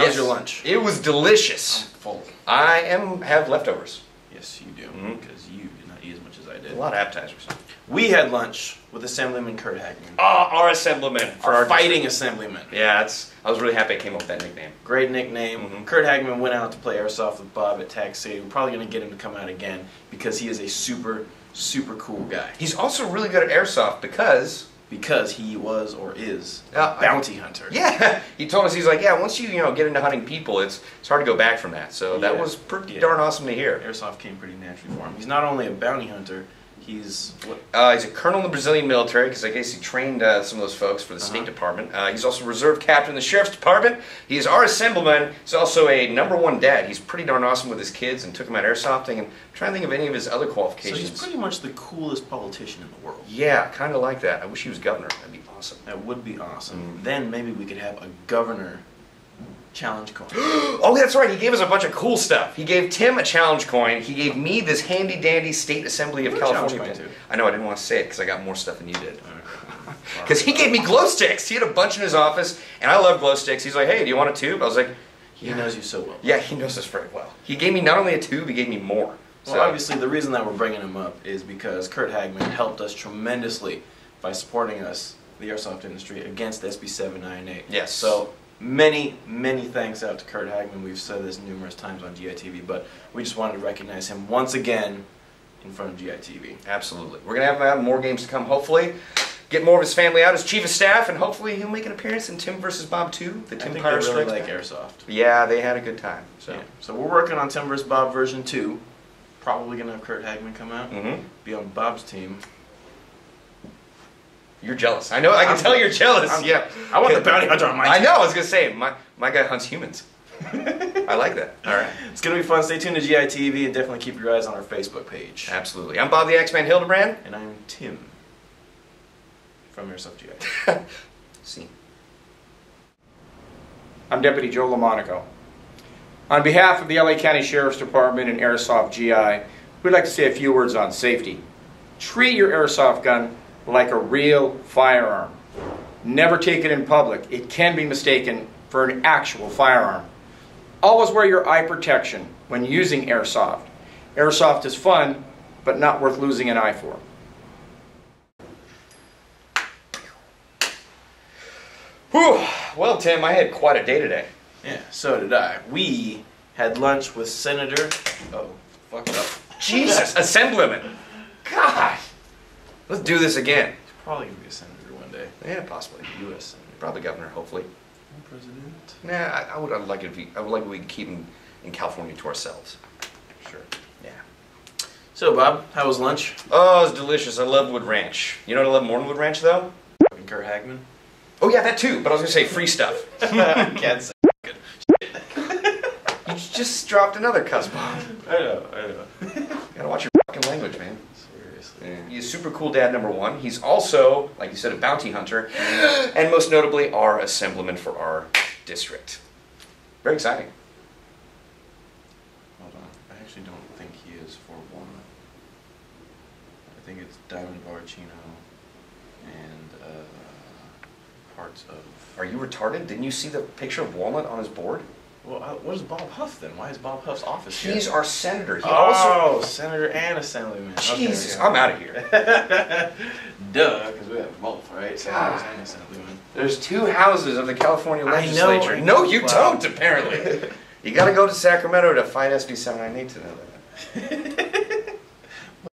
How was your lunch? It was delicious. I'm full. I have leftovers. Yes, you do, because you did not eat as much as I did. A lot of appetizers. We had lunch with Assemblyman Curt Hagman. Our Assemblyman. For our fighting Assemblyman. Yeah, I was really happy I came up with that nickname. Great nickname. Curt Hagman went out to play Airsoft with Bob at Taxi. We're probably going to get him to come out again because he is a super, super cool guy. He's also really good at Airsoft because... Because he was or is a bounty hunter. Yeah, he told us, he's like, yeah, once you know get into hunting people, it's hard to go back from that. So that was pretty darn awesome to hear. Airsoft came pretty naturally for him. He's not only a bounty hunter, he's what? He's a colonel in the Brazilian military because I guess he trained some of those folks for the State Department. He's also reserve captain in the Sheriff's Department. He is our Assemblyman. He's also a #1 dad. He's pretty darn awesome with his kids and took him out airsofting. And I'm trying to think of any of his other qualifications. So he's pretty much the coolest politician in the world. Yeah, kind of like that. I wish he was governor. That'd be awesome. That would be awesome. Then maybe we could have a governor challenge coin. Oh, that's right. He gave us a bunch of cool stuff. He gave Tim a challenge coin. He gave me this handy-dandy State Assembly of California. I know. I didn't want to say it because I got more stuff than you did. Because he gave me glow sticks. He had a bunch in his office, and I love glow sticks. He's like, hey, do you want a tube? I was like, yeah. He knows you so well. Yeah, he knows us very well. He gave me not only a tube, he gave me more. So well, obviously, the reason that we're bringing him up is because Curt Hagman helped us tremendously by supporting us, the airsoft industry, against SB 798. Yes. So many, many thanks out to Curt Hagman. We've said this numerous times on G.I. TV, but we just wanted to recognize him once again in front of G.I. TV. Absolutely. We're going to have him out in more games to come, hopefully. Get more of his family out as Chief of Staff, and hopefully he'll make an appearance in Tim vs. Bob 2. The Tim Pirate Strikes Back. I think they really like Airsoft. Yeah, they had a good time. So, yeah. So we're working on Tim vs. Bob version 2. Probably going to have Curt Hagman come out, be on Bob's team. You're jealous. I know. I can tell you're jealous. Yeah. I want the bounty hunter on my team. I know. I was gonna say my guy hunts humans. I like that. All right. It's gonna be fun. Stay tuned to GI TV and definitely keep your eyes on our Facebook page. Absolutely. I'm Bob the X-Man Hildebrand, and I'm Tim from Airsoft GI. See. I'm Deputy Joe LaMonaco. On behalf of the LA County Sheriff's Department and Airsoft GI, we'd like to say a few words on safety. Treat your airsoft gun like a real firearm. Never take it in public. It can be mistaken for an actual firearm. Always wear your eye protection when using airsoft. Airsoft is fun, but not worth losing an eye for. Whew. Well, Tim, I had quite a day today. Yeah, so did I. We had lunch with Senator... Oh, fuck it up. Jesus, Assemblyman. God. Let's do this again. He's probably going to be a senator one day. Yeah, possibly. U.S. senator. Probably governor, hopefully. And president. Nah, I'd like it if we could keep him in California to ourselves. Sure. Yeah. So, Bob, how was lunch? Oh, it was delicious. I love Wood Ranch. You know what I love more than Wood Ranch, though? Kevin Kerr Hagman. Oh, yeah, that too. But I was going to say free stuff. Can't say good. You just dropped another cuss, Bob. I know. Gotta watch your fucking language, man. Yeah. He's super cool dad #1. He's also, like you said, a bounty hunter, and most notably our Assemblyman for our district. Very exciting. Hold on. I actually don't think he is for Walnut. I think it's Diamond Bar, Chino, and parts of... Are you retarded? Didn't you see the picture of Walnut on his board? Well, what is Bob Huff then? Why is Bob Huff's office here? He's our senator. He also... senator and assemblyman. Jesus, okay, I'm out of here. Duh, because we have both, right? Senators and assemblyman. There's two houses of the California legislature. I know. No, you don't, apparently. You got to go to Sacramento to find SB 798 to know that.